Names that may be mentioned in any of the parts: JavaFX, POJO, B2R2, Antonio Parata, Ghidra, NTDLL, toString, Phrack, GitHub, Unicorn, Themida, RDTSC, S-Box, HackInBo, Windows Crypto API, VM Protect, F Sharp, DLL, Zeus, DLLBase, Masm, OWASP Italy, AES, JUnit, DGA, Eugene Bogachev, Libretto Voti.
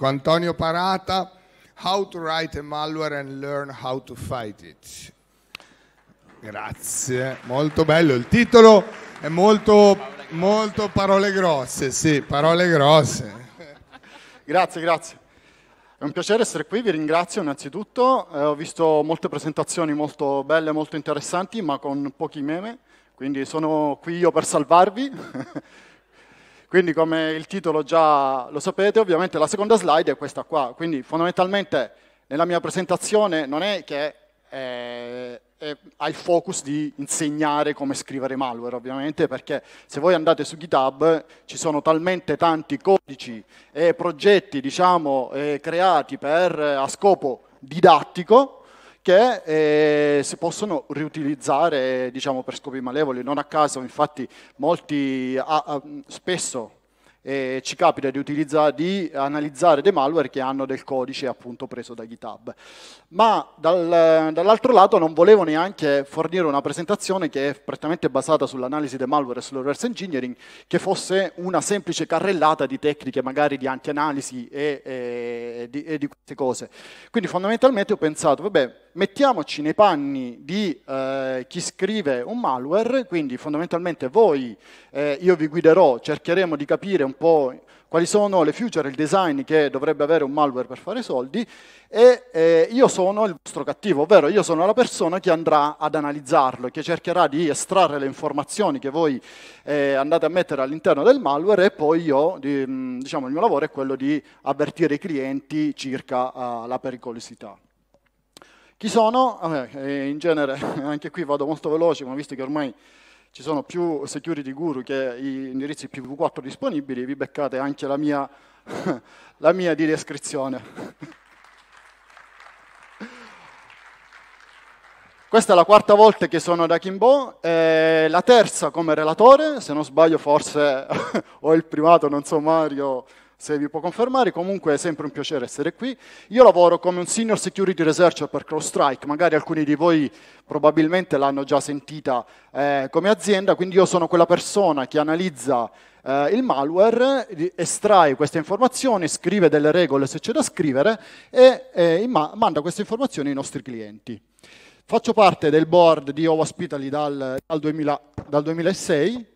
Antonio Parata, How to Write a Malware and Learn How to Fight It. Grazie, molto bello, il titolo è molto parole grosse, sì, parole grosse. Grazie. È un piacere essere qui, vi ringrazio innanzitutto, ho visto molte presentazioni molto belle, molto interessanti, ma con pochi meme, quindi sono qui io per salvarvi. Quindi come il titolo già lo sapete, ovviamente la seconda slide è questa qua. Quindi fondamentalmente nella mia presentazione non è che ha il focus di insegnare come scrivere malware, ovviamente, perché se voi andate su GitHub ci sono talmente tanti codici e progetti, diciamo, creati a scopo didattico, che si possono riutilizzare, diciamo, per scopi malevoli. Non a caso, infatti, molti spesso ci capita di analizzare dei malware che hanno del codice appunto preso da GitHub. Ma dall'altro lato non volevo neanche fornire una presentazione che è prettamente basata sull'analisi del malware e sul reverse engineering, che fosse una semplice carrellata di tecniche magari di anti-analisi e di queste cose. Quindi fondamentalmente ho pensato, vabbè, mettiamoci nei panni di chi scrive un malware, quindi fondamentalmente voi, io vi guiderò, cercheremo di capire un po' quali sono le feature, il design che dovrebbe avere un malware per fare soldi, e io sono il vostro cattivo, ovvero io sono la persona che andrà ad analizzarlo, che cercherà di estrarre le informazioni che voi andate a mettere all'interno del malware, e poi io, diciamo, il mio lavoro è quello di avvertire i clienti circa la pericolosità. Chi sono? In genere, anche qui vado molto veloce, ma visto che ormai ci sono più security guru che indirizzi PV4 disponibili, vi beccate anche la mia di descrizione. Questa è la quarta volta che sono ad HackInBo, la terza come relatore, se non sbaglio forse ho il primato, non so Mario se vi può confermare, comunque è sempre un piacere essere qui. Io lavoro come un Senior Security Researcher per CrowdStrike, magari alcuni di voi probabilmente l'hanno già sentita come azienda, quindi io sono quella persona che analizza il malware, estrae queste informazioni, scrive delle regole se c'è da scrivere e manda queste informazioni ai nostri clienti. Faccio parte del board di OWASP Italy dal 2006,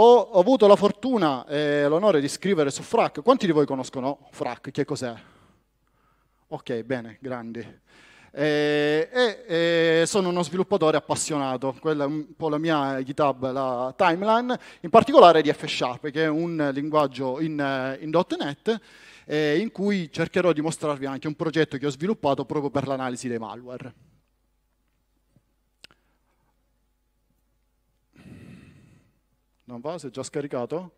Ho avuto la fortuna e l'onore di scrivere su Phrack. Quanti di voi conoscono Phrack? Che cos'è? Ok, bene, grandi. Sono uno sviluppatore appassionato. Quella è un po' la mia GitHub, la timeline, in particolare di F Sharp, che è un linguaggio in .NET, in cui cercherò di mostrarvi anche un progetto che ho sviluppato proprio per l'analisi dei malware. Non va? Si è già scaricato?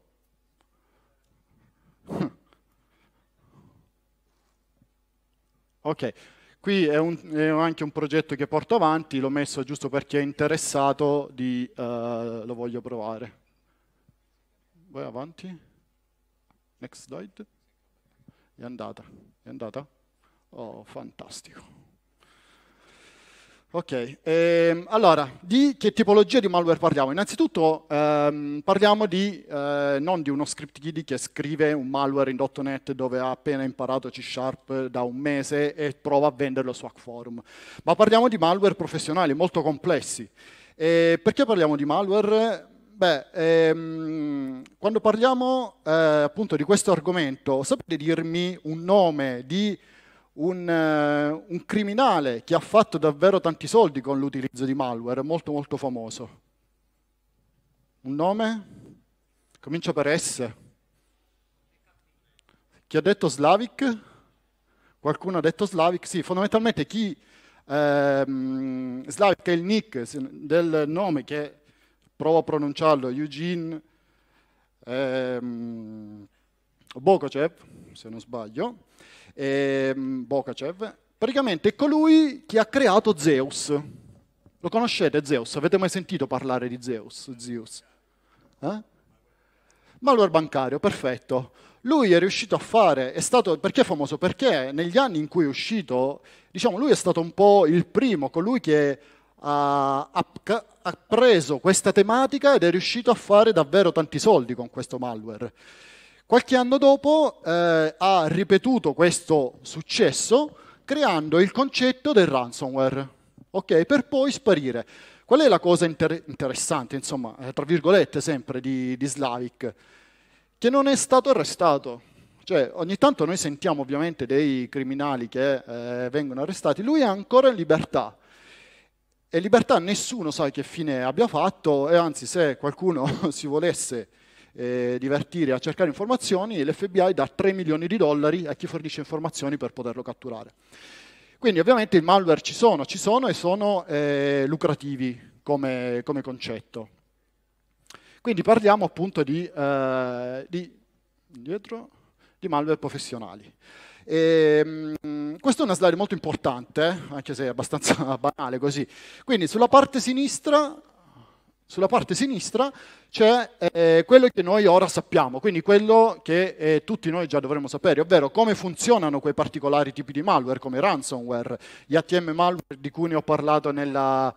Ok, qui è anche un progetto che porto avanti, l'ho messo giusto per chi è interessato, lo voglio provare. Vai avanti. Next slide. È andata? È andata? Oh, fantastico. Ok, allora, di che tipologia di malware parliamo? Innanzitutto parliamo non di uno script kiddie che scrive un malware in .NET dove ha appena imparato C# da un mese e prova a venderlo su Hackforum, ma parliamo di malware professionali molto complessi. Perché parliamo di malware? Beh, quando parliamo appunto di questo argomento, sapete dirmi un nome di un criminale che ha fatto davvero tanti soldi con l'utilizzo di malware, molto molto famoso? Un nome? Comincia per S. Chi ha detto Slavic? Qualcuno ha detto Slavic? Sì, fondamentalmente Slavic è il nick del nome che, provo a pronunciarlo, Eugene Bogachev, se non sbaglio, Bogachev, praticamente è colui che ha creato Zeus. Lo conoscete Zeus? Avete mai sentito parlare di Zeus? Zeus? Malware bancario, perfetto. Lui è riuscito a fare, perché è famoso? Perché negli anni in cui è uscito, diciamo, lui è stato un po' il primo, colui che ha preso questa tematica ed è riuscito a fare davvero tanti soldi con questo malware. Qualche anno dopo ha ripetuto questo successo creando il concetto del ransomware, okay? Per poi sparire. Qual è la cosa interessante, insomma, tra virgolette sempre, di Slavic? Che non è stato arrestato. Cioè, ogni tanto noi sentiamo ovviamente dei criminali che vengono arrestati, lui è ancora in libertà. E libertà nessuno sa che fine abbia fatto, e anzi se qualcuno si volesse divertire a cercare informazioni, l'FBI dà 3 milioni di dollari a chi fornisce informazioni per poterlo catturare. Quindi ovviamente i malware ci sono e sono lucrativi come concetto. Quindi parliamo appunto di malware professionali. Questa è una slide molto importante, anche se è abbastanza banale così. Quindi sulla parte sinistra c'è quello che noi ora sappiamo, quindi quello che tutti noi già dovremmo sapere, ovvero come funzionano quei particolari tipi di malware come ransomware, gli ATM malware di cui ne ho parlato nella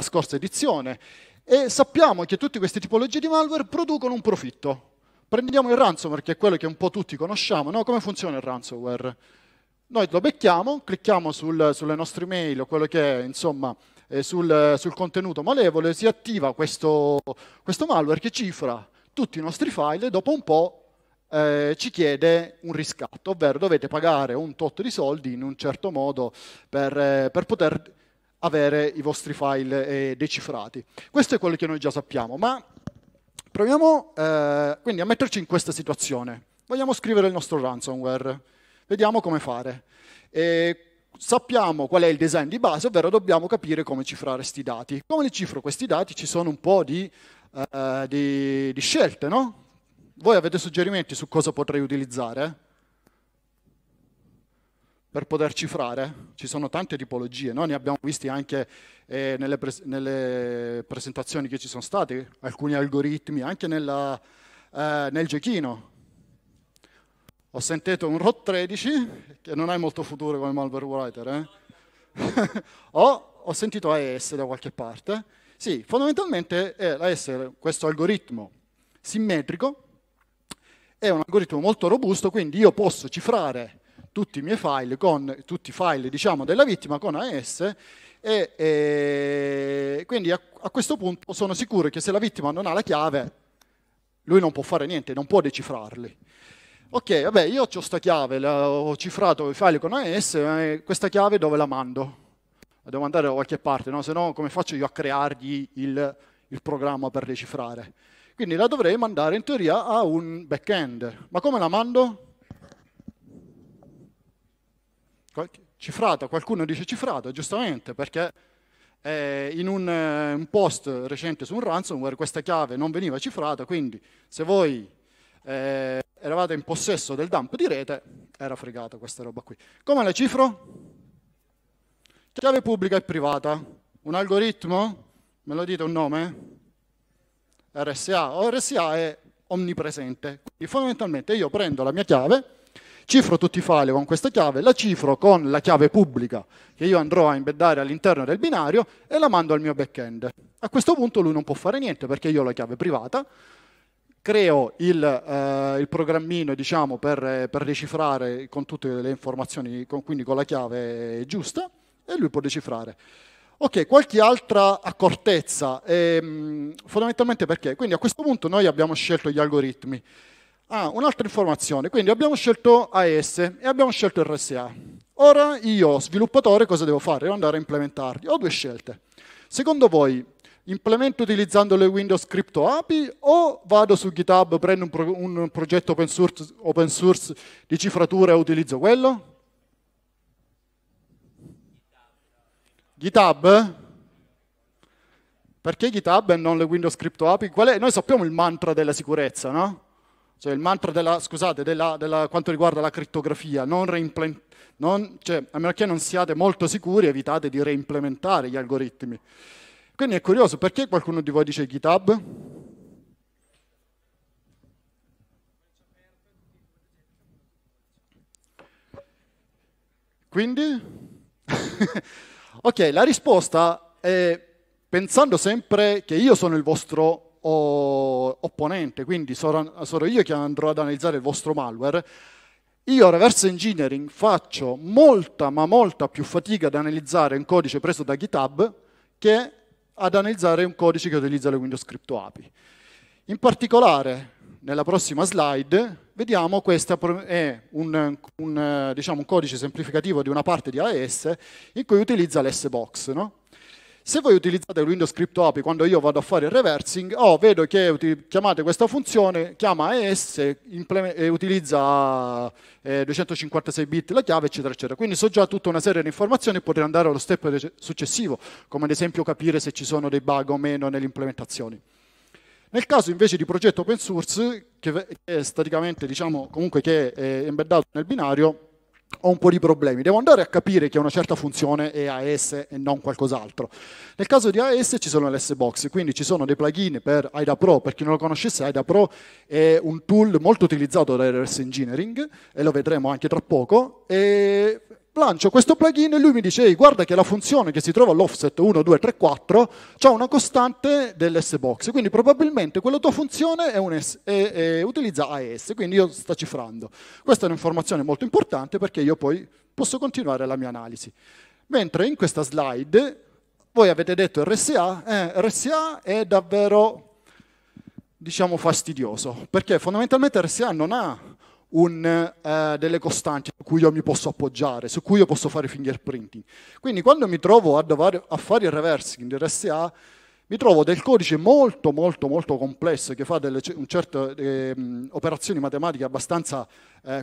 scorsa edizione. E sappiamo che tutte queste tipologie di malware producono un profitto. Prendiamo il ransomware, che è quello che un po' tutti conosciamo, no? Come funziona il ransomware? Noi lo becchiamo, clicchiamo sulle nostre mail o quello che è, insomma, sul contenuto malevole, si attiva questo malware che cifra tutti i nostri file e dopo un po' ci chiede un riscatto, ovvero dovete pagare un tot di soldi in un certo modo per poter avere i vostri file decifrati. Questo è quello che noi già sappiamo, ma proviamo quindi a metterci in questa situazione. Vogliamo scrivere il nostro ransomware. Vediamo come fare. Sappiamo qual è il design di base, ovvero dobbiamo capire come cifrare questi dati. Come li cifro questi dati? Ci sono un po' di scelte, no? Voi avete suggerimenti su cosa potrei utilizzare per poter cifrare? Ci sono tante tipologie, no? Ne abbiamo visti anche nelle presentazioni che ci sono state, alcuni algoritmi, anche nel giochino. Ho sentito un ROT13, che non hai molto futuro come malware writer, eh? Ho sentito AES da qualche parte. Sì, fondamentalmente AES, questo algoritmo simmetrico, è un algoritmo molto robusto, quindi io posso cifrare tutti i miei file, tutti i file, diciamo, della vittima con AES e quindi a questo punto sono sicuro che se la vittima non ha la chiave lui non può fare niente, non può decifrarli. Ok, vabbè, io ho sta chiave, ho cifrato i file con AES, questa chiave dove la mando? La devo mandare da qualche parte, no? Se no come faccio io a creargli il programma per decifrare? Quindi la dovrei mandare in teoria a un back-end, ma come la mando? Cifrata, qualcuno dice cifrata, giustamente, perché in un post recente su un ransomware questa chiave non veniva cifrata, quindi se voi eravate in possesso del dump di rete, era fregata questa roba qui. Come la cifro? Chiave pubblica e privata. Un algoritmo? Me lo dite un nome? RSA. RSA è omnipresente, quindi fondamentalmente io prendo la mia chiave, cifro tutti i file con questa chiave, la cifro con la chiave pubblica che io andrò a embeddare all'interno del binario e la mando al mio back-end. A questo punto lui non può fare niente perché io ho la chiave privata, creo il programmino, diciamo, per decifrare con tutte le informazioni, quindi con la chiave giusta, e lui può decifrare. Ok, qualche altra accortezza, fondamentalmente perché? Quindi a questo punto noi abbiamo scelto gli algoritmi. Un'altra informazione, quindi abbiamo scelto AES e abbiamo scelto RSA. Ora io, sviluppatore, cosa devo fare? Devo andare a implementarli. Ho due scelte. Secondo voi, implemento utilizzando le Windows Crypto API o vado su GitHub, prendo un progetto open source di cifratura e utilizzo quello? GitHub? Perché GitHub e non le Windows Crypto API? Noi sappiamo il mantra della sicurezza, no? Cioè il mantra della quanto riguarda la crittografia, a meno che non siate molto sicuri, evitate di reimplementare gli algoritmi. Quindi è curioso, perché qualcuno di voi dice GitHub? Quindi? Ok, la risposta è, pensando sempre che io sono il vostro opponente, quindi sarò io che andrò ad analizzare il vostro malware. Io reverse engineering faccio molta ma molta più fatica ad analizzare un codice preso da GitHub che ad analizzare un codice che utilizza le Windows Crypto API. In particolare, nella prossima slide, vediamo questo è diciamo, un codice semplificativo di una parte di AES in cui utilizza l'S-Box, no? Se voi utilizzate il Windows Crypto API quando io vado a fare il reversing, vedo che chiamate questa funzione, chiama AES, utilizza 256 bit la chiave, eccetera, eccetera. Quindi so già tutta una serie di informazioni, potrei andare allo step successivo, come ad esempio capire se ci sono dei bug o meno nelle implementazioni. Nel caso invece di progetto open source, che è staticamente, diciamo, comunque che è embeddato nel binario, ho un po' di problemi, devo andare a capire che una certa funzione è AES e non qualcos'altro. Nel caso di AES ci sono le S-Box, quindi ci sono dei plugin per IDA Pro, per chi non lo conoscesse IDA Pro è un tool molto utilizzato da reverse engineering, e lo vedremo anche tra poco, e lancio questo plugin e lui mi dice: ehi, guarda che la funzione che si trova all'offset 1, 2, 3, 4 c'ha una costante dell'S-Box, quindi probabilmente quella tua funzione è utilizza AES, quindi io sto cifrando. Questa è un'informazione molto importante perché io poi posso continuare la mia analisi. Mentre in questa slide voi avete detto RSA, RSA è davvero, diciamo, fastidioso, perché fondamentalmente RSA non ha delle costanti su cui io mi posso appoggiare, su cui io posso fare fingerprinting. Quindi quando mi trovo a fare il reversing di RSA, mi trovo del codice molto molto molto complesso che fa certe operazioni matematiche abbastanza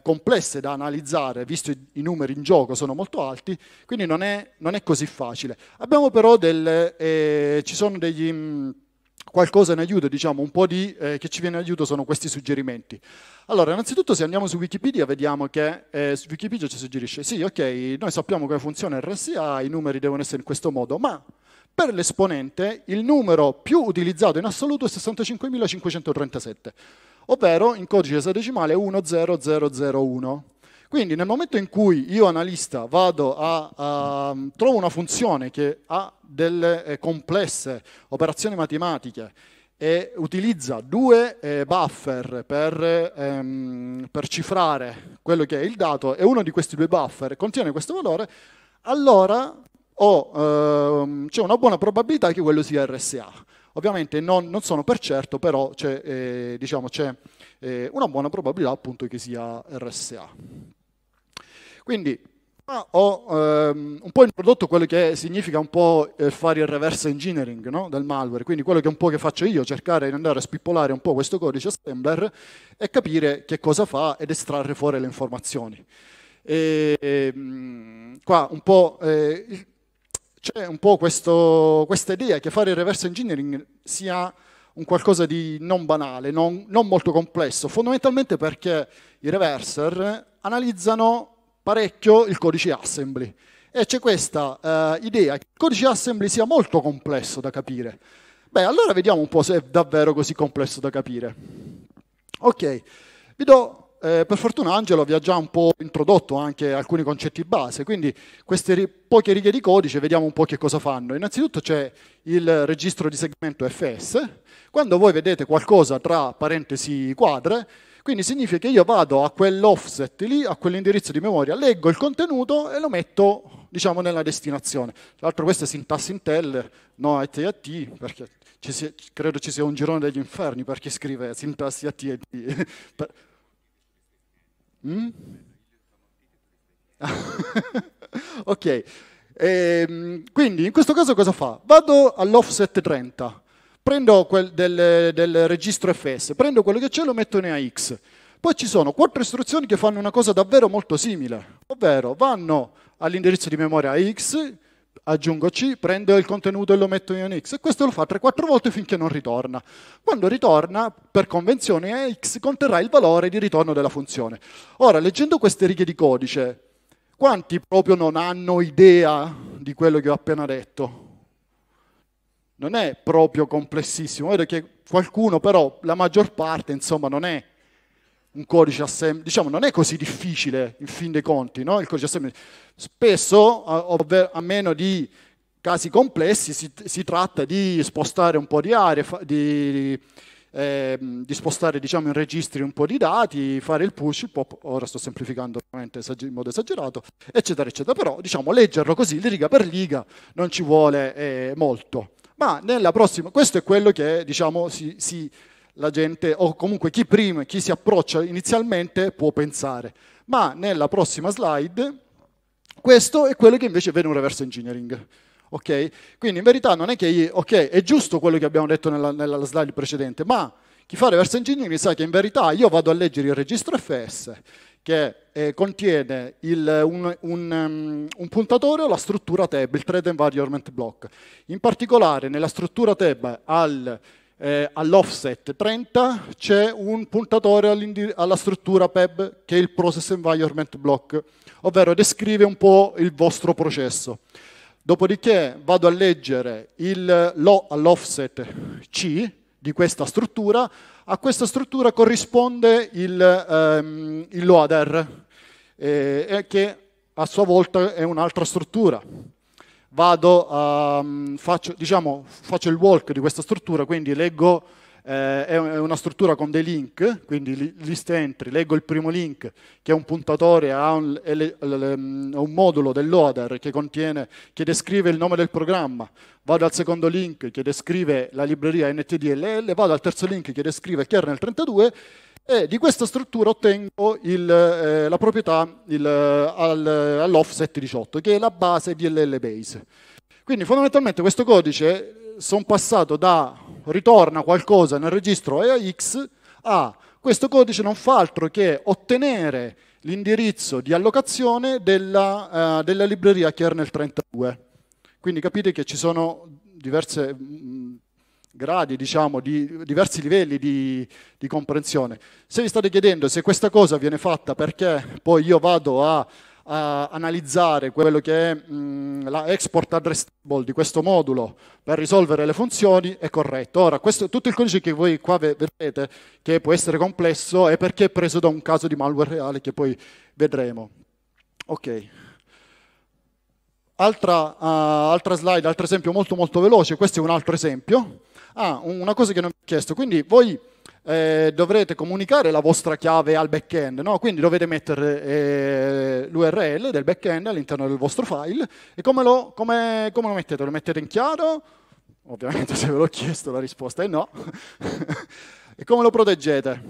complesse da analizzare, visto i numeri in gioco sono molto alti, quindi non è così facile. Abbiamo però ci sono qualcosa in aiuto, diciamo, un po' che ci viene in aiuto sono questi suggerimenti. Allora, innanzitutto se andiamo su Wikipedia vediamo che su Wikipedia ci suggerisce, sì, ok, noi sappiamo come funziona RSA, i numeri devono essere in questo modo, ma per l'esponente il numero più utilizzato in assoluto è 65.537, ovvero in codice esadecimale 10001. Quindi nel momento in cui io analista vado trovo una funzione che ha delle complesse operazioni matematiche e utilizza due buffer per cifrare quello che è il dato, e uno di questi due buffer contiene questo valore, allora c'è una buona probabilità che quello sia RSA. Ovviamente non sono per certo, però c'è diciamo, una buona probabilità appunto che sia RSA. Quindi ho un po' introdotto quello che significa un po' fare il reverse engineering, no? Del malware, quindi quello che un po' che faccio io, cercare di andare a spippolare un po' questo codice assembler e capire che cosa fa ed estrarre fuori le informazioni. Qua un po' c'è un po' questa idea che fare il reverse engineering sia un qualcosa di non banale, non molto complesso, fondamentalmente perché i reverser analizzano parecchio il codice assembly e c'è questa idea che il codice assembly sia molto complesso da capire. Beh, allora vediamo un po' se è davvero così complesso da capire. Ok, vi do, per fortuna Angelo vi ha già un po' introdotto anche alcuni concetti base, quindi queste poche righe di codice vediamo un po' che cosa fanno. Innanzitutto c'è il registro di segmento FS, quando voi vedete qualcosa tra parentesi quadre, quindi significa che io vado a quell'offset lì, a quell'indirizzo di memoria, leggo il contenuto e lo metto, diciamo, nella destinazione. Tra l'altro questa è sintassi Intel, no AT, perché credo ci sia un girone degli inferni per chi scrive sintassi AT. Ok, quindi in questo caso cosa fa? Vado all'offset 30. Prendo del registro FS, prendo quello che c'è e lo metto in AX. Poi ci sono 4 istruzioni che fanno una cosa davvero molto simile, ovvero vanno all'indirizzo di memoria AX, aggiungo C, prendo il contenuto e lo metto in AX, e questo lo fa 3-4 volte finché non ritorna. Quando ritorna, per convenzione, AX conterrà il valore di ritorno della funzione. Ora, leggendo queste righe di codice, quanti proprio non hanno idea di quello che ho appena detto? Non è proprio complessissimo, vedo che qualcuno però, la maggior parte, insomma, non è un codice assembly, diciamo, non è così difficile in fin dei conti, no? Il codice assembly spesso, a meno di casi complessi si tratta di spostare un po' di aree, di spostare, diciamo, in registri un po' di dati, fare il push, il pop, ora sto semplificando veramente in modo esagerato, eccetera, eccetera. Però, diciamo, leggerlo così, riga per riga, non ci vuole molto. Ma nella prossima, questo è quello che, diciamo, la gente, o comunque chi prima, chi si approccia inizialmente può pensare. Ma nella prossima slide, questo è quello che invece vede un reverse engineering. Okay? Quindi in verità non è che è giusto quello che abbiamo detto nella slide precedente, ma chi fa reverse engineering sa che in verità io vado a leggere il registro FS che contiene un puntatore o la struttura TEB, il Thread Environment Block. In particolare nella struttura TEB all'offset 30 c'è un puntatore alla struttura PEB che è il Process Environment Block, ovvero descrive un po' il vostro processo. Dopodiché vado a leggere all'offset C di questa struttura, a questa struttura corrisponde il loader, che a sua volta è un'altra struttura. Faccio il walk di questa struttura, quindi leggo, è una struttura con dei link, quindi list entry, leggo il primo link che è un puntatore a un modulo del loader che descrive il nome del programma, vado al secondo link che descrive la libreria NTDLL, vado al terzo link che descrive il kernel32 e di questa struttura ottengo la proprietà all'offset 18, che è la base DLLBase. Quindi fondamentalmente questo codice sono passato da ritorna qualcosa nel registro EAX a questo codice non fa altro che ottenere l'indirizzo di allocazione della libreria kernel32. Quindi capite che ci sono diverse gradi, diciamo, di diversi livelli di comprensione. Se vi state chiedendo se questa cosa viene fatta perché poi io vado a analizzare quello che è la export address table di questo modulo per risolvere le funzioni, è corretto. Ora, tutto il codice che voi qua vedrete, che può essere complesso, è perché è preso da un caso di malware reale che poi vedremo. Ok. Altra slide, altro esempio molto molto veloce, questo è un altro esempio. Una cosa che non vi ho chiesto, quindi voi dovrete comunicare la vostra chiave al back-end, no? Quindi dovete mettere l'URL del back-end all'interno del vostro file e come lo mettete? Lo mettete in chiaro? Ovviamente se ve l'ho chiesto la risposta è no. E come lo proteggete?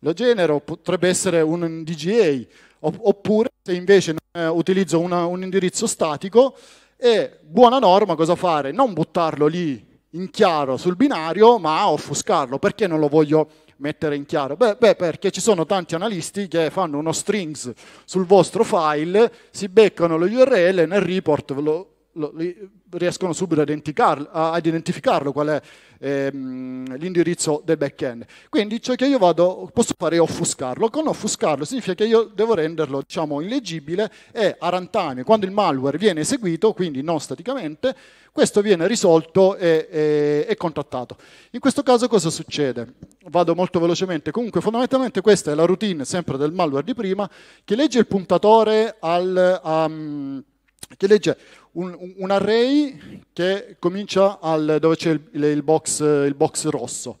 Lo genero, potrebbe essere un DGA, oppure se invece utilizzo un indirizzo statico, è buona norma cosa fare? Non buttarlo lì in chiaro sul binario, ma offuscarlo. Perché non lo voglio mettere in chiaro? Beh, perché ci sono tanti analisti che fanno uno strings sul vostro file, si beccano lo URL e nel report riescono subito a identificarlo qual è l'indirizzo del back-end. Quindi ciò che io posso fare è offuscarlo. Con offuscarlo significa che io devo renderlo, diciamo, illeggibile e a runtime, quando il malware viene eseguito, quindi non staticamente, questo viene risolto e contattato. In questo caso cosa succede? Vado molto velocemente. Comunque fondamentalmente questa è la routine sempre del malware di prima, che legge il puntatore che legge un array che comincia dove c'è il box rosso,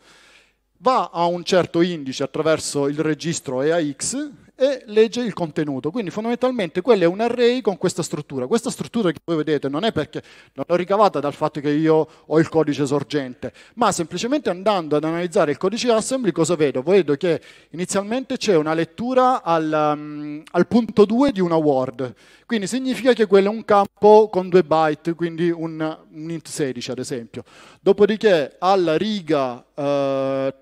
va a un certo indice attraverso il registro EAX e legge il contenuto. Quindi fondamentalmente quello è un array con questa struttura. Questa struttura che voi vedete non è perché non l'ho ricavata dal fatto che io ho il codice sorgente, ma semplicemente andando ad analizzare il codice assembly cosa vedo? Vedo che inizialmente c'è una lettura al punto 2 di una word, quindi significa che quello è un campo con 2 byte, quindi un int 16 ad esempio. Dopodiché alla riga 3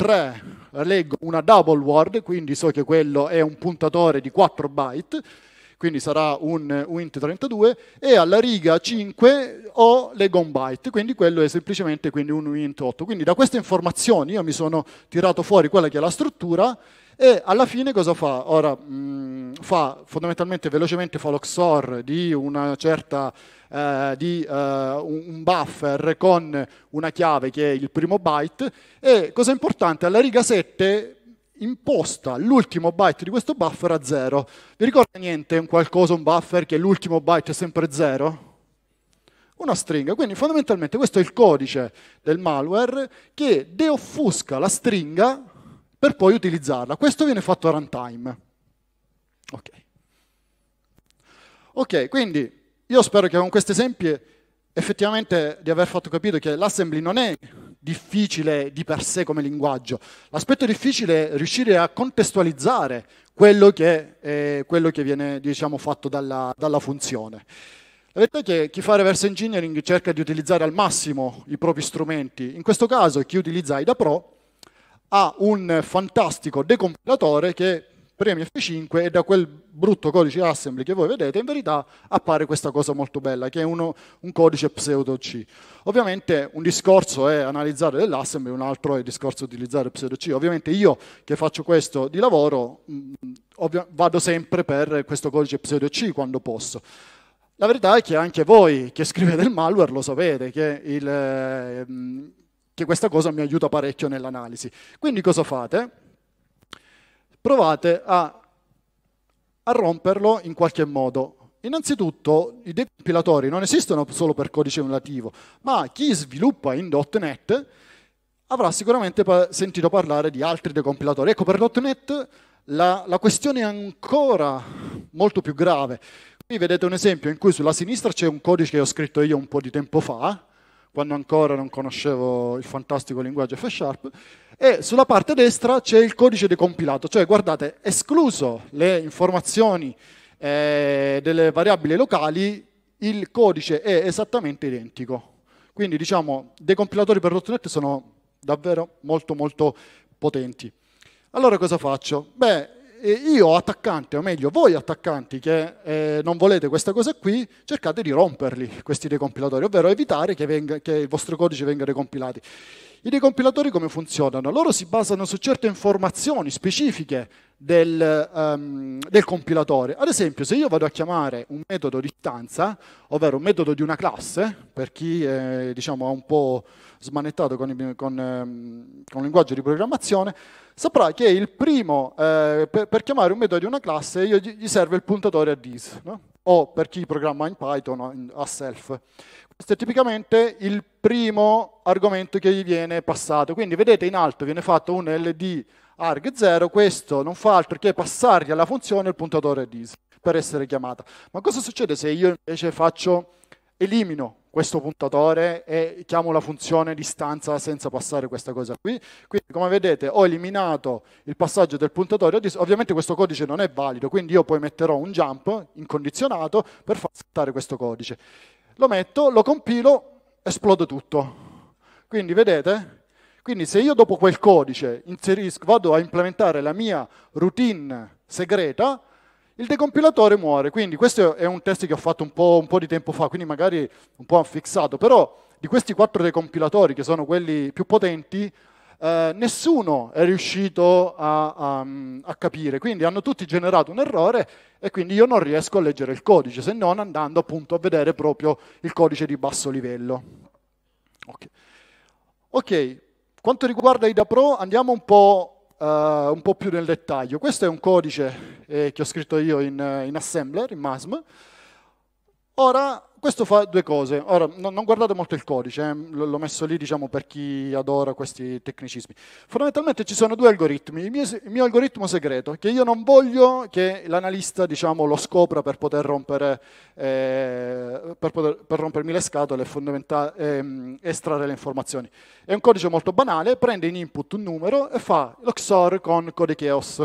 leggo una double word, quindi so che quello è un puntatore di 4 byte, quindi sarà un int 32, e alla riga 5 leggo un byte, quindi quello è semplicemente un int 8. Quindi da queste informazioni io mi sono tirato fuori quella che è la struttura e alla fine cosa fa? Ora fondamentalmente velocemente fa l'XOR di una certa un buffer con una chiave che è il primo byte, e cosa importante, alla riga 7 imposta l'ultimo byte di questo buffer a 0. Vi ricorda niente un qualcosa, un buffer che l'ultimo byte è sempre 0? Una stringa, quindi fondamentalmente questo è il codice del malware che deoffusca la stringa per poi utilizzarla. Questo viene fatto a runtime. Ok, ok, quindi io spero che con questi esempi effettivamente di aver fatto capire che l'assembly non è difficile di per sé come linguaggio. L'aspetto difficile è riuscire a contestualizzare quello che viene, diciamo, fatto dalla funzione. La verità è che chi fa reverse engineering cerca di utilizzare al massimo i propri strumenti. In questo caso chi utilizza IDA Pro ha un fantastico decompilatore che premi F5 e da quel brutto codice assembly che voi vedete in verità appare questa cosa molto bella che è un codice pseudo C. Ovviamente un discorso è analizzare dell'assembly, un altro è il discorso utilizzare pseudo C. Ovviamente io che faccio questo di lavoro vado sempre per questo codice pseudo C quando posso. La verità è che anche voi che scrivete il malware lo sapete, che questa cosa mi aiuta parecchio nell'analisi. Quindi cosa fate? Provate a romperlo in qualche modo. Innanzitutto i decompilatori non esistono solo per codice emulativo, ma chi sviluppa in .NET avrà sicuramente sentito parlare di altri decompilatori. Ecco, per .NET la questione è ancora molto più grave. Qui vedete un esempio in cui sulla sinistra c'è un codice che ho scritto io un po' di tempo fa, quando ancora non conoscevo il fantastico linguaggio F Sharp, e sulla parte destra c'è il codice decompilato, cioè guardate, escluso le informazioni delle variabili locali, il codice è esattamente identico. Quindi diciamo, decompilatori per .NET sono davvero molto molto potenti. Allora cosa faccio? Beh, io attaccante, o meglio voi attaccanti che non volete questa cosa qui, cercate di romperli questi decompilatori, ovvero evitare che il vostro codice venga decompilato. I decompilatori come funzionano? Loro si basano su certe informazioni specifiche del compilatore. Ad esempio, se io vado a chiamare un metodo di istanza, ovvero un metodo di una classe, per chi diciamo, ha un po' smanettato con il linguaggio di programmazione, saprà che il primo, per chiamare un metodo di una classe, gli serve il puntatore a this, no? O per chi programma in Python a self. Questo è tipicamente il primo argomento che gli viene passato. Quindi vedete in alto viene fatto un LD arg 0, questo non fa altro che passargli alla funzione il puntatore dis per essere chiamata. Ma cosa succede se io invece elimino questo puntatore e chiamo la funzione di stanza senza passare questa cosa qui? Quindi come vedete ho eliminato il passaggio del puntatore a dis. Ovviamente questo codice non è valido, quindi io poi metterò un jump incondizionato per far saltare questo codice. Lo metto, lo compilo, esplodo tutto. Quindi vedete? Quindi se io dopo quel codice inserisco, vado a implementare la mia routine segreta, il decompilatore muore. Quindi questo è un test che ho fatto un po' di tempo fa, quindi magari un po' affixato, però di questi 4 decompilatori che sono quelli più potenti, nessuno è riuscito a capire, quindi hanno tutti generato un errore e quindi io non riesco a leggere il codice, se non andando appunto a vedere proprio il codice di basso livello. Ok, quanto riguarda IDA Pro andiamo un po' più nel dettaglio. Questo è un codice che ho scritto io in Assembler, in Masm. Ora, questo fa due cose. Ora, non guardate molto il codice, l'ho messo lì diciamo, per chi adora questi tecnicismi. Fondamentalmente ci sono due algoritmi. Il mio algoritmo segreto, che io non voglio che l'analista diciamo, lo scopra per poter rompermi le scatole e estrarre le informazioni. È un codice molto banale, prende in input un numero e fa lo XOR con code chaos,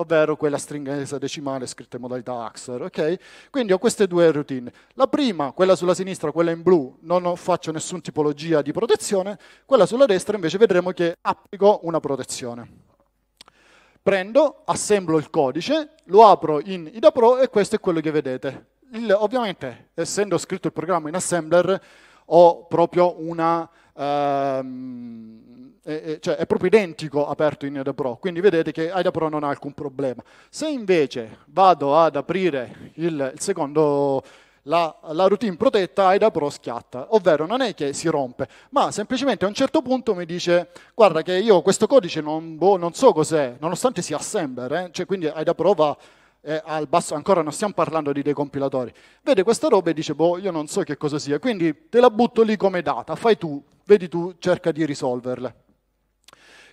ovvero quella stringa esadecimale scritta in modalità AXOR, ok? Quindi ho queste due routine. La prima, quella sulla sinistra, quella in blu, non faccio nessuna tipologia di protezione, quella sulla destra invece vedremo che applico una protezione. Prendo, assemblo il codice, lo apro in IDA Pro e questo è quello che vedete. Ovviamente, essendo scritto il programma in Assembler, ho proprio una... cioè è proprio identico aperto in IDA Pro, quindi vedete che IDA Pro non ha alcun problema. Se invece vado ad aprire il secondo, la routine protetta IDA Pro schiatta, ovvero non è che si rompe, ma semplicemente a un certo punto mi dice guarda che io questo codice non so cos'è, nonostante sia assembler, cioè quindi IDA Pro va al basso, ancora non stiamo parlando di decompilatori, vede questa roba e dice boh, io non so che cosa sia, quindi te la butto lì come data, fai tu, vedi tu, cerca di risolverle.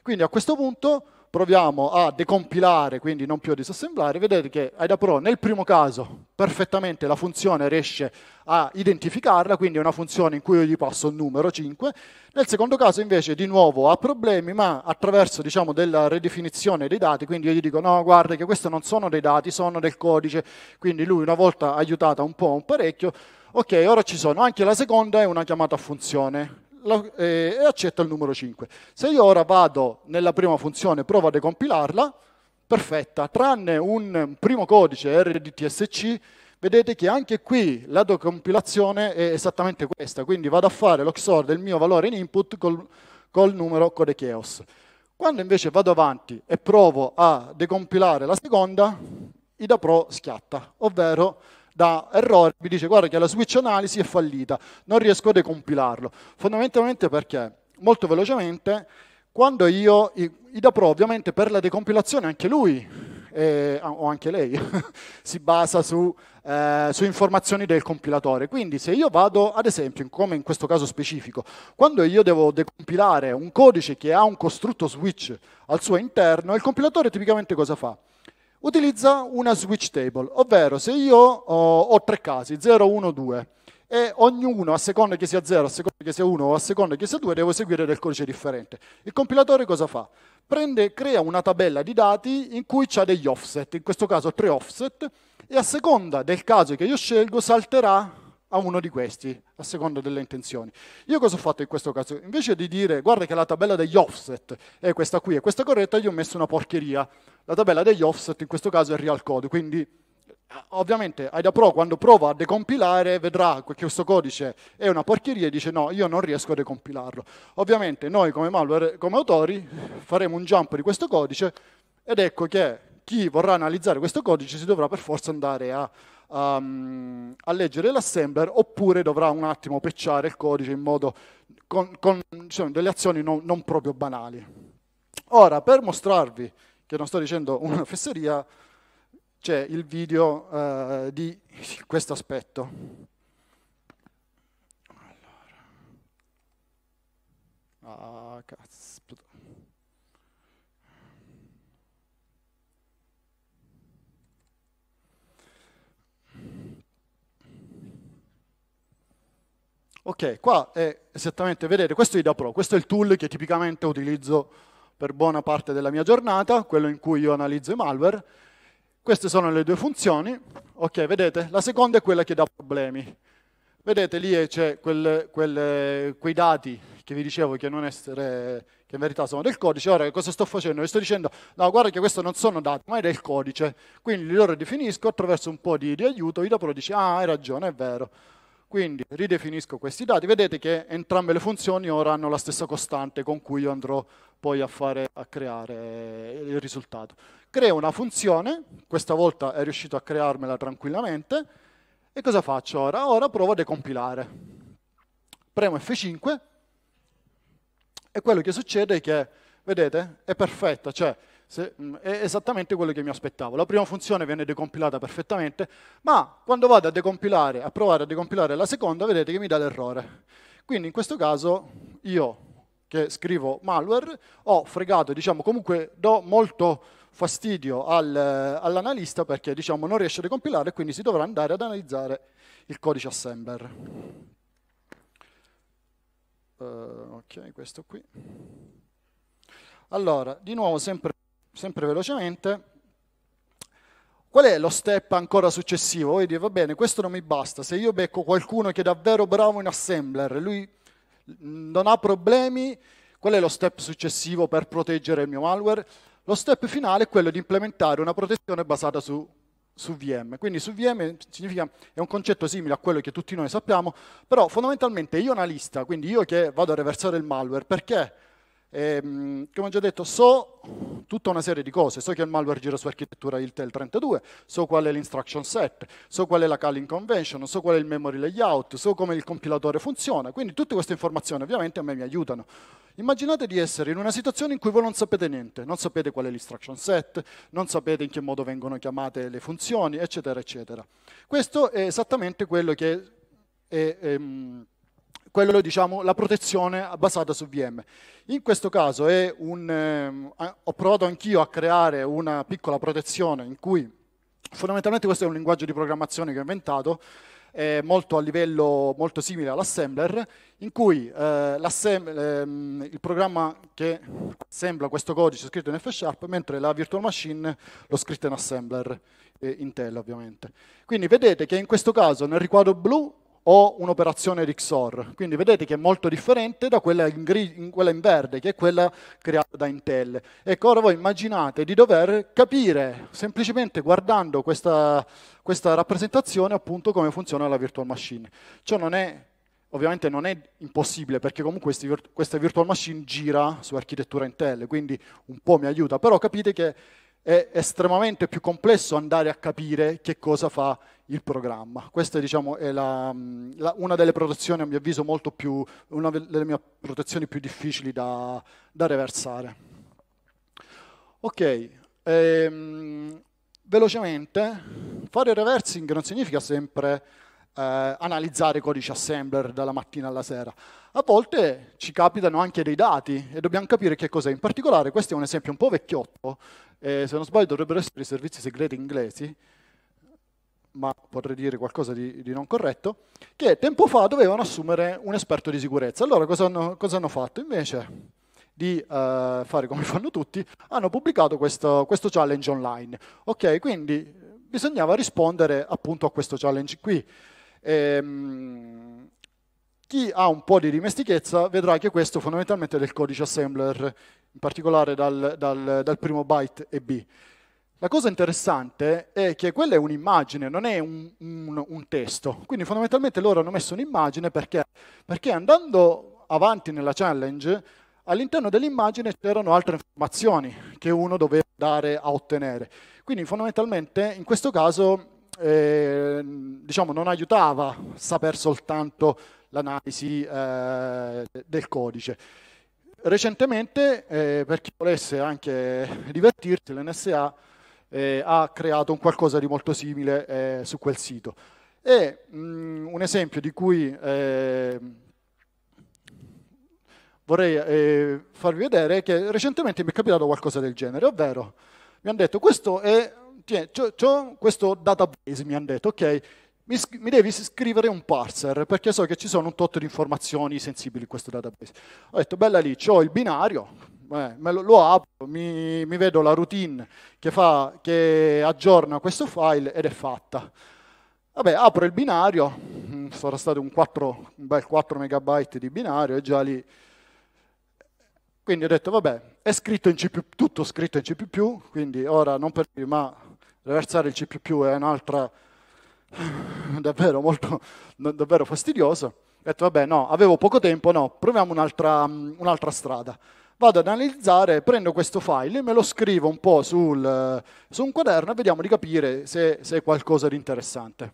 Quindi a questo punto proviamo a decompilare, quindi non più a disassemblare, vedete che IDA Pro nel primo caso perfettamente la funzione riesce a identificarla, quindi è una funzione in cui io gli passo il numero 5, nel secondo caso invece di nuovo ha problemi, ma attraverso diciamo, della redefinizione dei dati, quindi io gli dico no guarda che questi non sono dei dati, sono del codice, quindi lui una volta aiutata un po' un parecchio, ok ora ci sono, anche la seconda è una chiamata a funzione, e accetta il numero 5. Se io ora vado nella prima funzione, provo a decompilarla, perfetta, tranne un primo codice RDTSC, vedete che anche qui la decompilazione è esattamente questa, quindi vado a fare lo XOR del mio valore in input col numero code chaos. Quando invece vado avanti e provo a decompilare la seconda, IDA Pro schiatta, ovvero da errore, mi dice guarda che la switch analisi è fallita, non riesco a decompilarlo. Fondamentalmente perché? Molto velocemente, quando io, IDA Pro ovviamente per la decompilazione anche lui, o anche lei, si basa su informazioni del compilatore. Quindi se io vado, ad esempio, come in questo caso specifico, quando io devo decompilare un codice che ha un costrutto switch al suo interno, il compilatore tipicamente cosa fa? Utilizza una switch table, ovvero se io ho tre casi, 0, 1, 2, e ognuno a seconda che sia 0, a seconda che sia 1 o a seconda che sia 2 devo eseguire del codice differente. Il compilatore cosa fa? Crea una tabella di dati in cui c'ha degli offset, in questo caso 3 offset, e a seconda del caso che io scelgo salterà a uno di questi, a seconda delle intenzioni. Io cosa ho fatto in questo caso? Invece di dire, guarda che la tabella degli offset è questa qui, e questa corretta, gli ho messo una porcheria. La tabella degli offset in questo caso è real code, quindi ovviamente IDA Pro quando prova a decompilare vedrà che questo codice è una porcheria e dice no, io non riesco a decompilarlo. Ovviamente noi come malware, come autori, faremo un jump di questo codice ed ecco che chi vorrà analizzare questo codice si dovrà per forza andare a leggere l'assembler oppure dovrà un attimo patchare il codice in modo con diciamo, delle azioni non proprio banali. Ora, per mostrarvi che non sto dicendo una fesseria, c'è il video di questo aspetto. Allora. Ah, caspita. Ok, qua è esattamente, vedete, questo è IDA Pro, questo è il tool che tipicamente utilizzo per buona parte della mia giornata, quello in cui io analizzo i malware. Queste sono le due funzioni. Ok, vedete, la seconda è quella che dà problemi. Vedete, lì c'è quei dati che vi dicevo che, che in verità sono del codice. Ora, cosa sto facendo? Vi sto dicendo, no, guarda che questo non sono dati, ma è del codice. Quindi loro definisco attraverso un po' di aiuto, IDA Pro dice, ah, hai ragione, è vero. Quindi ridefinisco questi dati, vedete che entrambe le funzioni ora hanno la stessa costante con cui io andrò poi a creare il risultato. Creo una funzione, questa volta è riuscito a crearmela tranquillamente, e cosa faccio ora? Ora provo a decompilare. Premo F5 e quello che succede è che, vedete, è perfetta, cioè è esattamente quello che mi aspettavo. La prima funzione viene decompilata perfettamente, ma quando vado a provare a decompilare la seconda, vedete che mi dà l'errore. Quindi in questo caso io, che scrivo malware, ho fregato, diciamo, comunque do molto fastidio all'analista perché diciamo, non riesce a decompilare e quindi si dovrà andare ad analizzare il codice assembler. Ok, questo qui. Allora, di nuovo sempre velocemente, qual è lo step ancora successivo? Voi dite, va bene, questo non mi basta, se io becco qualcuno che è davvero bravo in assembler, lui non ha problemi, qual è lo step successivo per proteggere il mio malware? Lo step finale è quello di implementare una protezione basata su VM, quindi su VM significa, è un concetto simile a quello che tutti noi sappiamo, però fondamentalmente io analista, quindi io che vado a reversare il malware, perché Come ho già detto, so tutta una serie di cose, so che il malware gira su architettura ILTEL32, so qual è l'instruction set, so qual è la calling convention, so qual è il memory layout, so come il compilatore funziona, quindi tutte queste informazioni ovviamente a me mi aiutano. Immaginate di essere in una situazione in cui voi non sapete niente, non sapete qual è l'instruction set, non sapete in che modo vengono chiamate le funzioni, eccetera, eccetera. Questo è esattamente quello che è quello, diciamo, la protezione basata su VM. In questo caso è ho provato anch'io a creare una piccola protezione in cui fondamentalmente questo è un linguaggio di programmazione che ho inventato, molto a livello molto simile all'assembler, in cui il programma che assembla questo codice è scritto in F Sharp, mentre la virtual machine l'ho scritta in assembler Intel, ovviamente. Quindi vedete che in questo caso nel riquadro blu ho un'operazione di XOR, quindi vedete che è molto differente da quella in verde, che è quella creata da Intel. Ecco, ora voi immaginate di dover capire, semplicemente guardando questa rappresentazione, appunto come funziona la virtual machine. Ciò non è, ovviamente non è impossibile, perché comunque questa virtual machine gira su architettura Intel, quindi un po' mi aiuta, però capite che è estremamente più complesso andare a capire che cosa fa il programma. Questa, diciamo, è una delle protezioni, a mio avviso, una delle mie protezioni più difficili da reversare. Ok, velocemente, fare reversing non significa sempre analizzare codice assembler dalla mattina alla sera. A volte ci capitano anche dei dati e dobbiamo capire che cos'è. In particolare, questo è un esempio un po' vecchiotto, se non sbaglio dovrebbero essere i servizi segreti inglesi, ma potrei dire qualcosa di non corretto, che tempo fa dovevano assumere un esperto di sicurezza. Allora cosa hanno fatto? Invece di fare come fanno tutti, hanno pubblicato questo challenge online. Ok, quindi bisognava rispondere appunto a questo challenge qui. Chi ha un po' di dimestichezza vedrà che questo fondamentalmente è del codice assembler, in particolare dal primo byte EB. La cosa interessante è che quella è un'immagine, non è un testo. Quindi fondamentalmente loro hanno messo un'immagine perché andando avanti nella challenge, all'interno dell'immagine c'erano altre informazioni che uno doveva andare a ottenere. Quindi fondamentalmente in questo caso diciamo, non aiutava saper soltanto l'analisi del codice. Recentemente, per chi volesse anche divertirsi, l'NSA ha creato un qualcosa di molto simile su quel sito. E un esempio di cui vorrei farvi vedere è che recentemente mi è capitato qualcosa del genere, ovvero mi hanno detto c'ho questo database, mi hanno detto, ok, mi devi scrivere un parser, perché so che ci sono un tot di informazioni sensibili in questo database. Ho detto, bella lì, c'ho il binario, lo apro, mi vedo la routine che aggiorna questo file ed è fatta. Vabbè, apro il binario, sarà stato un bel 4 megabyte di binario, è già lì. Quindi ho detto, vabbè, è scritto in C++, tutto scritto in C++, quindi ora non per dire, ma reversare il C++ è un'altra... davvero molto davvero fastidioso. Ho detto vabbè, no, avevo poco tempo, no, proviamo un'altra strada. Vado ad analizzare, prendo questo file, me lo scrivo un po' su un quaderno e vediamo di capire se è qualcosa di interessante.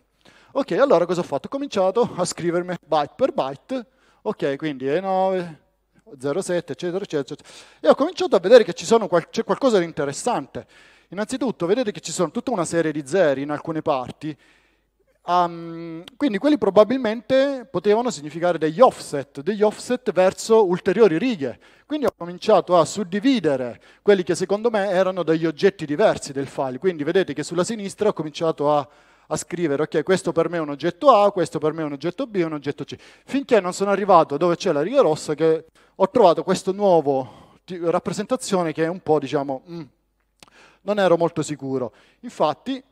Ok, allora cosa ho fatto? Ho cominciato a scrivermi byte per byte, ok, quindi E9, 07, eccetera, eccetera, e ho cominciato a vedere che c'è qualcosa di interessante. Innanzitutto vedete che ci sono tutta una serie di zeri in alcune parti. Quindi quelli probabilmente potevano significare degli offset verso ulteriori righe. Quindi ho cominciato a suddividere quelli che secondo me erano degli oggetti diversi del file. Quindi vedete che sulla sinistra ho cominciato a scrivere, ok, questo per me è un oggetto A, questo per me è un oggetto B, un oggetto C, finché non sono arrivato dove c'è la riga rossa, che ho trovato questo nuovo rappresentazione che è un po', diciamo, non ero molto sicuro. Infatti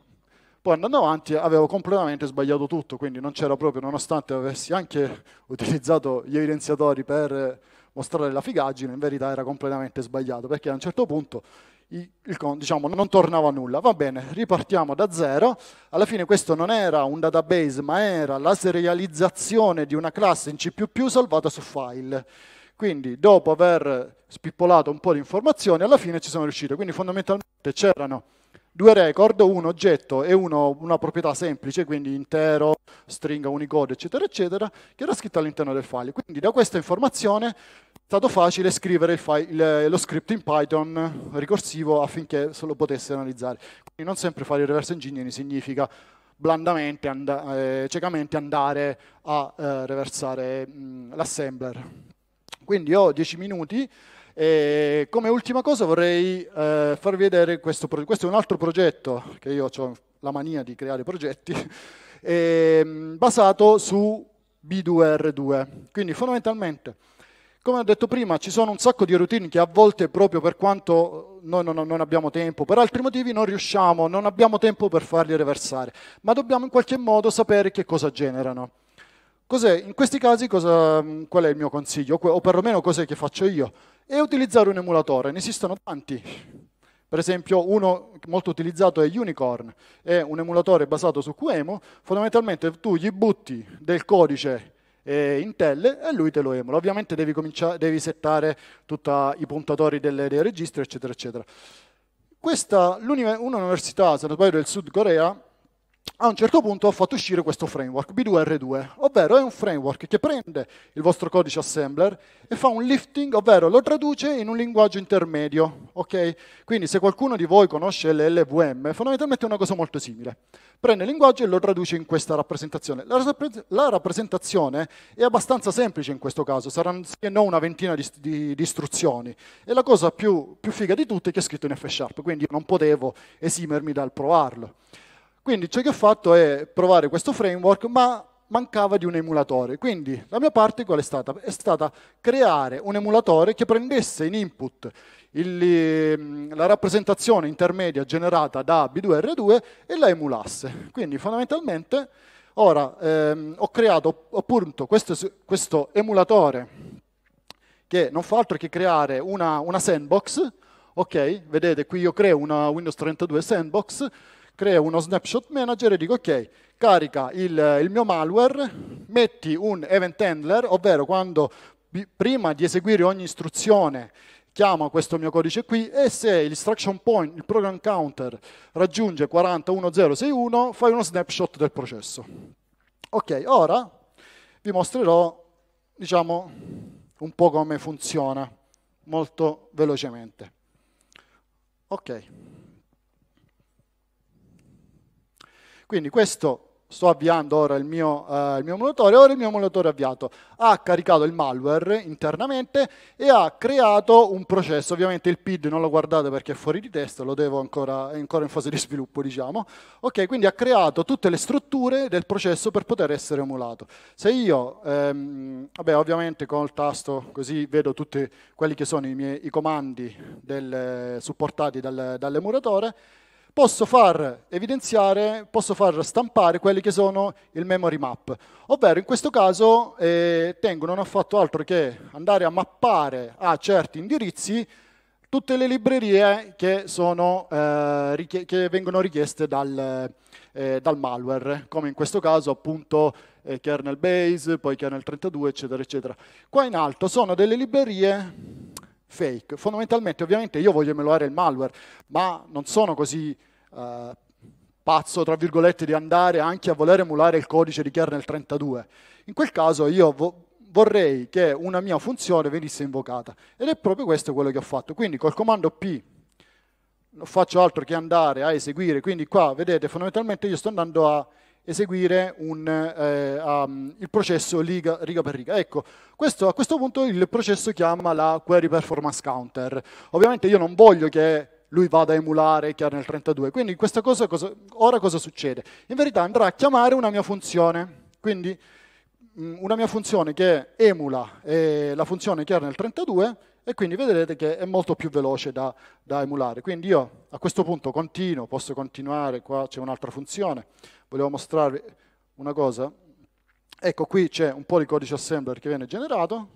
poi andando avanti avevo completamente sbagliato tutto, quindi non c'era proprio, nonostante avessi anche utilizzato gli evidenziatori per mostrare la figaggine, in verità era completamente sbagliato, perché a un certo punto diciamo, non tornava a nulla. Va bene, ripartiamo da zero. Alla fine questo non era un database, ma era la serializzazione di una classe in C++ salvata su file. Quindi dopo aver spippolato un po' di informazioni, alla fine ci sono riuscito. Quindi fondamentalmente c'erano due record, un oggetto e una proprietà semplice, quindi intero, stringa, unicode, eccetera, eccetera, che era scritta all'interno del file. Quindi da questa informazione è stato facile scrivere il file, lo script in Python ricorsivo affinché se lo potesse analizzare. Quindi non sempre fare il reverse engineering significa blandamente, ciecamente andare a reversare l'assembler. Quindi ho 10 minuti. E come ultima cosa vorrei farvi vedere questo è un altro progetto che io ho la mania di creare progetti basato su B2R2. Quindi fondamentalmente, come ho detto prima, ci sono un sacco di routine che a volte, proprio per quanto noi non abbiamo tempo, per altri motivi non riusciamo, non abbiamo tempo per farli reversare, ma dobbiamo in qualche modo sapere che cosa generano. In questi casi qual è il mio consiglio, o perlomeno cos'è che faccio io? È utilizzare un emulatore, ne esistono tanti. Per esempio uno molto utilizzato è Unicorn, è un emulatore basato su QEMU, fondamentalmente tu gli butti del codice Intel e lui te lo emula. Ovviamente devi settare tutti i puntatori dei registri, eccetera, eccetera. Un'università, se non sbaglio, del Sud Corea, a un certo punto ho fatto uscire questo framework, B2R2, ovvero è un framework che prende il vostro codice assembler e fa un lifting, ovvero lo traduce in un linguaggio intermedio. Okay? Quindi se qualcuno di voi conosce l'LVM, fondamentalmente è una cosa molto simile. Prende il linguaggio e lo traduce in questa rappresentazione. La rappresentazione è abbastanza semplice in questo caso, saranno se no una ventina di istruzioni. E la cosa più figa di tutte è che è scritto in F Sharp, quindi io non potevo esimermi dal provarlo. Quindi ciò che ho fatto è provare questo framework, ma mancava di un emulatore. Quindi la mia parte qual è stata? È stata creare un emulatore che prendesse in input la rappresentazione intermedia generata da B2R2 e la emulasse. Quindi fondamentalmente ora ho creato appunto questo emulatore che non fa altro che creare una sandbox. Ok, vedete qui io creo una Windows 32 sandbox, creo uno snapshot manager e dico ok, carica il mio malware, metti un event handler, ovvero quando prima di eseguire ogni istruzione chiama questo mio codice qui e se l'instruction point, il program counter, raggiunge 401061 fai uno snapshot del processo. Ok, ora vi mostrerò, diciamo, un po' come funziona, molto velocemente. Ok. Quindi questo, sto avviando ora il mio emulatore, ora il mio emulatore è avviato. Ha caricato il malware internamente e ha creato un processo. Ovviamente il PID non lo guardate perché è fuori di testa, lo devo ancora in fase di sviluppo, diciamo. Ok, quindi ha creato tutte le strutture del processo per poter essere emulato. Se io, vabbè, ovviamente con il tasto così vedo tutti quelli che sono i comandi supportati dall'emulatore, posso far stampare quelli che sono il memory map, ovvero in questo caso Tengu non ha fatto altro che andare a mappare a certi indirizzi tutte le librerie che vengono richieste dal malware, come in questo caso appunto kernel base, poi kernel32, eccetera, eccetera. Qua in alto sono delle librerie fake. Fondamentalmente, ovviamente, io voglio emulare il malware, ma non sono così pazzo, tra virgolette, di andare anche a voler emulare il codice di kernel32. In quel caso io vorrei che una mia funzione venisse invocata, ed è proprio questo quello che ho fatto. Quindi col comando P non faccio altro che andare a eseguire, quindi qua vedete fondamentalmente io sto andando a eseguire il processo riga per riga. Ecco, a questo punto il processo chiama la query performance counter. Ovviamente io non voglio che lui vada a emulare kernel32, quindi questa ora cosa succede? In verità andrà a chiamare una mia funzione, quindi una mia funzione che emula la funzione kernel32 e quindi vedrete che è molto più veloce da emulare. Quindi io a questo punto continuo, posso continuare, qua c'è un'altra funzione. Volevo mostrarvi una cosa. Ecco, qui c'è un po' di codice assembler che viene generato,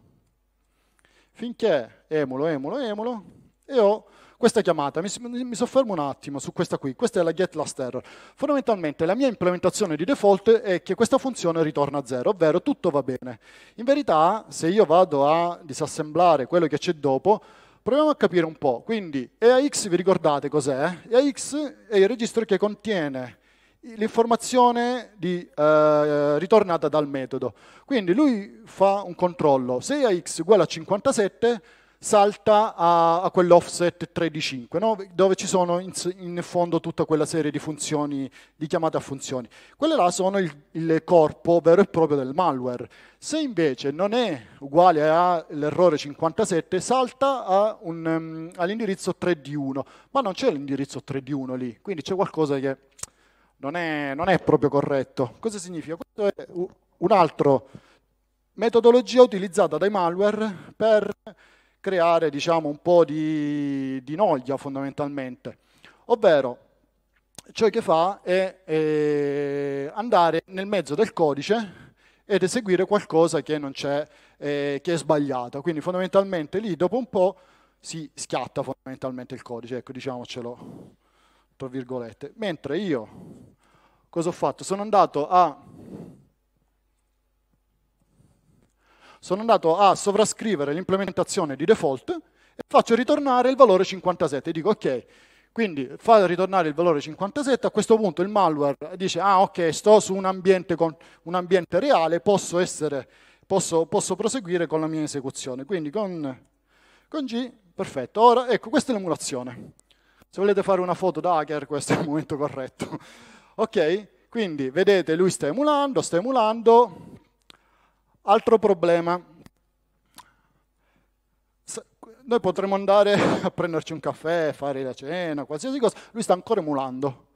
finché emulo, emulo, emulo, e ho questa chiamata. Mi soffermo un attimo su questa qui. Questa è la get last error. Fondamentalmente la mia implementazione di default è che questa funzione ritorna a 0, ovvero tutto va bene. In verità, se io vado a disassemblare quello che c'è dopo, proviamo a capire un po'. Quindi EAX, vi ricordate cos'è? EAX è il registro che contiene l'informazione ritornata dal metodo. Quindi lui fa un controllo. Se AX uguale a 57 salta a quell'offset 3 di 5, no? Dove ci sono in fondo tutta quella serie di funzioni, di chiamate a funzioni. Quelle là sono il corpo vero e proprio del malware. Se invece non è uguale all'errore 57 salta all'indirizzo 3 di 1, ma non c'è l'indirizzo 3 di 1 lì, quindi c'è qualcosa che non è proprio corretto. Cosa significa? Questo è un'altra metodologia utilizzata dai malware per creare, diciamo, un po' di noia fondamentalmente. Ovvero, ciò che fa è andare nel mezzo del codice ed eseguire qualcosa che non c'è, che è sbagliata. Quindi fondamentalmente lì dopo un po' si schiatta fondamentalmente il codice, ecco, diciamocelo, tra virgolette. Mentre io cosa ho fatto? Sono andato a sovrascrivere l'implementazione di default e faccio ritornare il valore 57. Dico ok, quindi fa ritornare il valore 57, a questo punto il malware dice ah ok, sto su un ambiente, reale, posso proseguire con la mia esecuzione. Quindi con G, perfetto. Ora ecco, questa è l'emulazione. Se volete fare una foto da hacker, questo è il momento corretto. Ok, quindi vedete lui sta emulando. Altro problema. Noi potremmo andare a prenderci un caffè, fare la cena, qualsiasi cosa. Lui sta ancora emulando.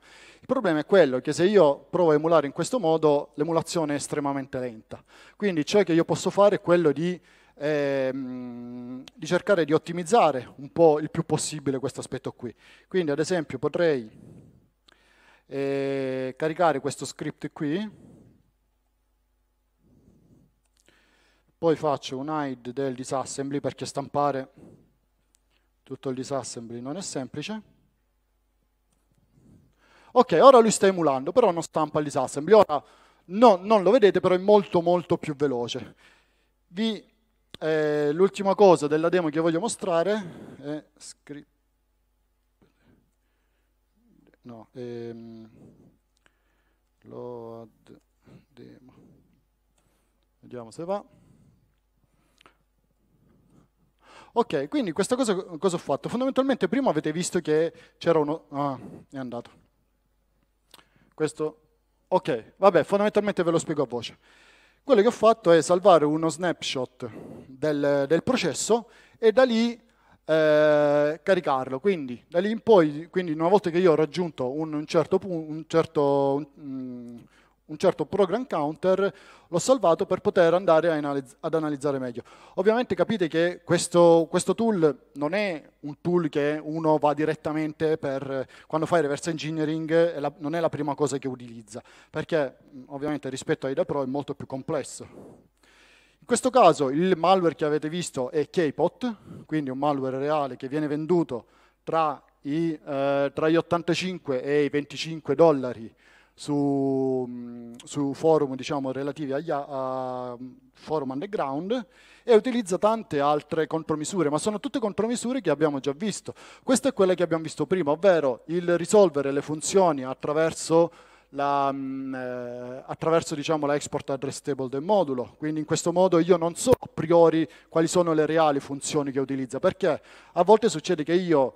Il problema è quello che se io provo a emulare in questo modo, l'emulazione è estremamente lenta. Quindi ciò che io posso fare è quello di cercare di ottimizzare un po' il più possibile questo aspetto qui. Quindi ad esempio potrei caricare questo script qui, poi faccio un hide del disassembly perché stampare tutto il disassembly non è semplice. Ok, ora lui sta emulando, però non stampa il disassembly. Ora non lo vedete, però è molto molto più veloce. L'ultima cosa della demo che voglio mostrare è load demo. Vediamo se va. Ok, quindi questa cosa ho fatto? Fondamentalmente prima avete visto che c'era uno... Ah, è andato. Questo... Ok, vabbè, fondamentalmente ve lo spiego a voce. Quello che ho fatto è salvare uno snapshot del processo e da lì caricarlo. Quindi da lì in poi, quindi una volta che io ho raggiunto un certo program counter, l'ho salvato per poter andare ad analizzare meglio. Ovviamente capite che questo tool non è un tool che uno va direttamente per quando fai reverse engineering, non è la prima cosa che utilizza, perché ovviamente rispetto a IDA Pro è molto più complesso. In questo caso il malware che avete visto è K-Pot, quindi un malware reale che viene venduto tra gli 85 e i $25 su forum, diciamo, relativi a forum underground, e utilizza tante altre contromisure, ma sono tutte contromisure che abbiamo già visto. Questa è quella che abbiamo visto prima, ovvero il risolvere le funzioni attraverso, diciamo, la export address table del modulo. Quindi in questo modo io non so a priori quali sono le reali funzioni che utilizza, perché a volte succede che io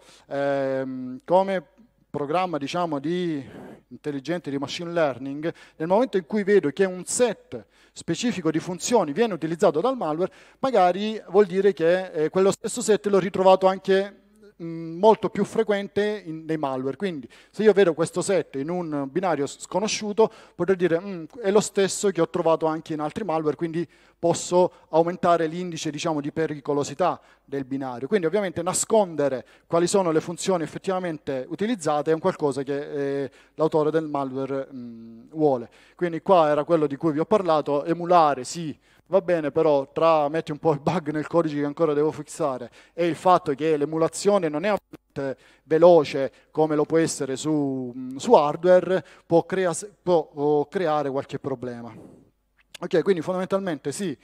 come programma, diciamo, di intelligente di machine learning, nel momento in cui vedo che un set specifico di funzioni viene utilizzato dal malware, magari vuol dire che quello stesso set l'ho ritrovato anche molto più frequente nei malware. Quindi se io vedo questo set in un binario sconosciuto, potrei dire è lo stesso che ho trovato anche in altri malware, quindi posso aumentare l'indice, diciamo, di pericolosità del binario. Quindi ovviamente nascondere quali sono le funzioni effettivamente utilizzate è un qualcosa che l'autore del malware vuole. Quindi qua era quello di cui vi ho parlato, emulare sì, va bene, però metti un po' il bug nel codice che ancora devo fissare e il fatto che l'emulazione non è veloce come lo può essere su hardware, può creare qualche problema. Ok, quindi fondamentalmente sì,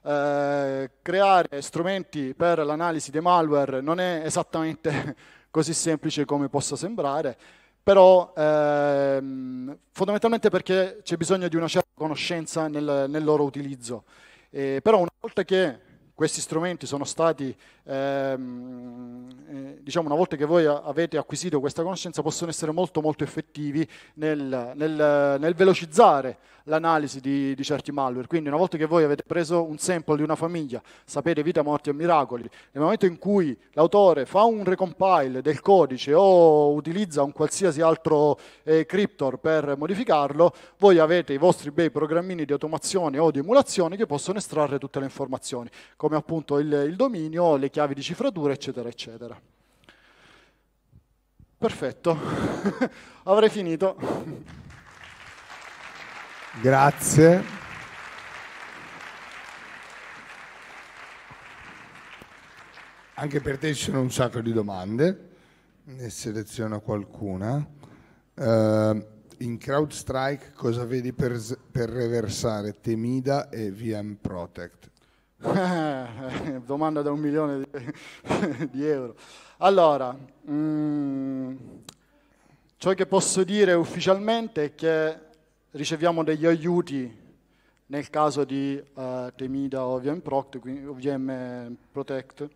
creare strumenti per l'analisi dei malware non è esattamente così semplice come possa sembrare, però fondamentalmente perché c'è bisogno di una certa conoscenza nel loro utilizzo. Però una volta che questi strumenti sono stati, diciamo, una volta che voi avete acquisito questa conoscenza, possono essere molto molto effettivi nel velocizzare l'analisi di certi malware. Quindi una volta che voi avete preso un sample di una famiglia, sapete vita, morti e miracoli, nel momento in cui l'autore fa un recompile del codice o utilizza un qualsiasi altro cryptor per modificarlo, voi avete i vostri bei programmini di automazione o di emulazione che possono estrarre tutte le informazioni, come appunto il dominio, le chiavi di cifratura, eccetera, eccetera. Perfetto, avrei finito. Grazie. Anche per te ci sono un sacco di domande, ne seleziono qualcuna. In CrowdStrike cosa vedi per reversare Themida e VM Protect? Domanda da €1.000.000. Allora, ciò che posso dire ufficialmente è che riceviamo degli aiuti nel caso di Themida o VM Protect.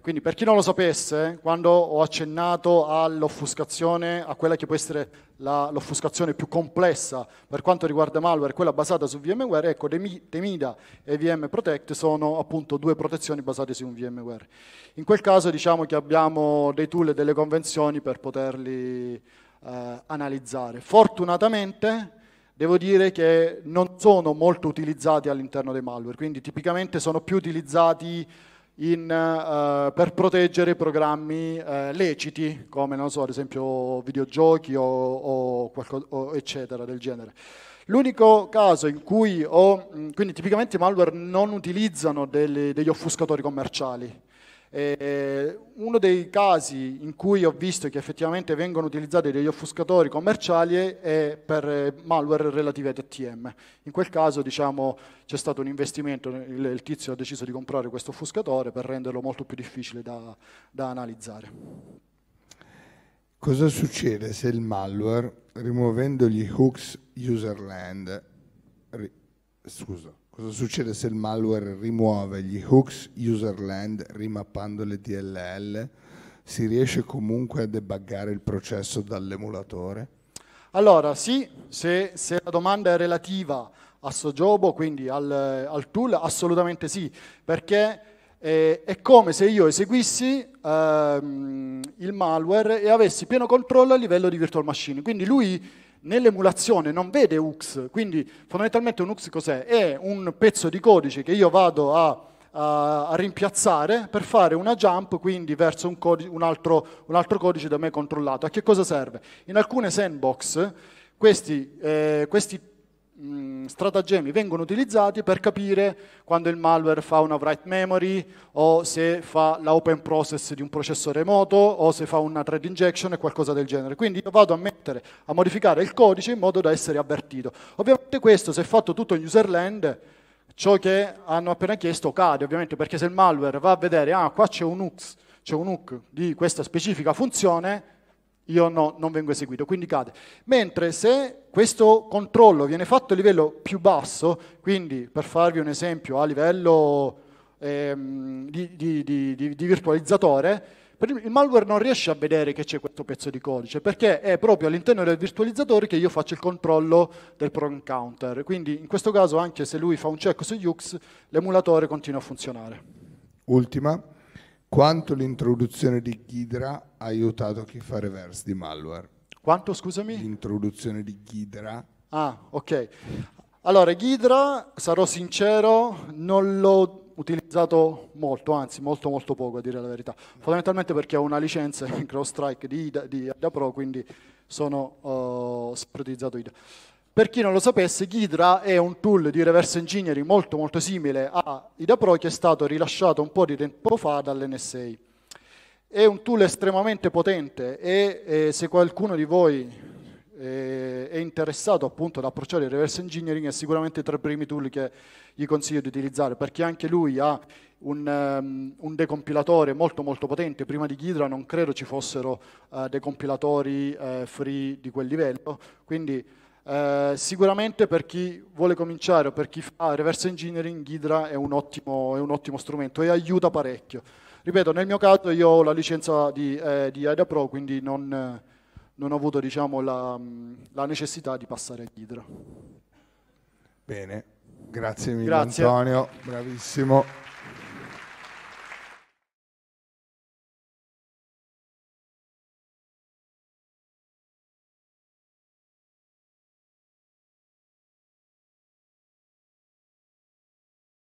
Quindi per chi non lo sapesse, quando ho accennato all'offuscazione, a quella che può essere l'offuscazione più complessa per quanto riguarda malware, quella basata su VMware, ecco, Themida e VM Protect sono appunto due protezioni basate su un VMware. In quel caso diciamo che abbiamo dei tool e delle convenzioni per poterli analizzare. Fortunatamente devo dire che non sono molto utilizzati all'interno dei malware, quindi tipicamente sono più utilizzati per proteggere programmi leciti, come non so, ad esempio videogiochi o eccetera del genere. L'unico caso in cui quindi tipicamente i malware non utilizzano degli offuscatori commerciali. Uno dei casi in cui ho visto che effettivamente vengono utilizzati degli offuscatori commerciali è per malware relativi ad ATM. In quel caso, diciamo, c'è stato un investimento, il tizio ha deciso di comprare questo offuscatore per renderlo molto più difficile da analizzare. Cosa succede se il malware, rimuovendo gli hooks userland, Cosa succede se il malware rimuove gli hooks userland rimappando le DLL? Si riesce comunque a debuggare il processo dall'emulatore? Allora, sì, se la domanda è relativa a Sojobo, quindi al tool, assolutamente sì, perché è come se io eseguissi il malware e avessi pieno controllo a livello di virtual machine. Quindi lui nell'emulazione non vede hooks, quindi fondamentalmente un hooks cos'è? È un pezzo di codice che io vado a rimpiazzare per fare una jump, quindi verso un altro codice da me controllato. A che cosa serve? In alcune sandbox questi stratagemmi vengono utilizzati per capire quando il malware fa una write memory, o se fa la open process di un processo remoto, o se fa una thread injection e qualcosa del genere. Quindi io vado a modificare il codice in modo da essere avvertito. Ovviamente questo, se è fatto tutto in userland, ciò che hanno appena chiesto cade, ovviamente, perché se il malware va a vedere qua c'è un hook di questa specifica funzione, io non vengo eseguito, quindi cade. Mentre se questo controllo viene fatto a livello più basso, quindi per farvi un esempio a livello di virtualizzatore, il malware non riesce a vedere che c'è questo pezzo di codice, perché è proprio all'interno del virtualizzatore che io faccio il controllo del program counter. Quindi in questo caso, anche se lui fa un check su Hux, l'emulatore continua a funzionare. Ultima. Quanto l'introduzione di Ghidra ha aiutato chi fa reverse di malware? Quanto, scusami? L'introduzione di Ghidra. Ah, ok. Allora, Ghidra, sarò sincero, non l'ho utilizzato molto, anzi molto molto poco, a dire la verità. Fondamentalmente perché ho una licenza in CrowdStrike di IDA Pro, quindi sono utilizzato IDA. Per chi non lo sapesse, Ghidra è un tool di reverse engineering molto molto simile a IDA Pro, che è stato rilasciato un po' di tempo fa dall'NSA. È un tool estremamente potente e se qualcuno di voi è interessato appunto ad approcciare il reverse engineering è sicuramente tra i primi tool che gli consiglio di utilizzare, perché anche lui ha un decompilatore molto potente. Prima di Ghidra non credo ci fossero decompilatori free di quel livello, quindi sicuramente per chi vuole cominciare o per chi fa reverse engineering Ghidra è un ottimo strumento e aiuta parecchio. Ripeto, nel mio caso io ho la licenza di IDA Pro, quindi non ho avuto, diciamo, la necessità di passare a Ghidra. Bene, grazie mille Antonio, bravissimo.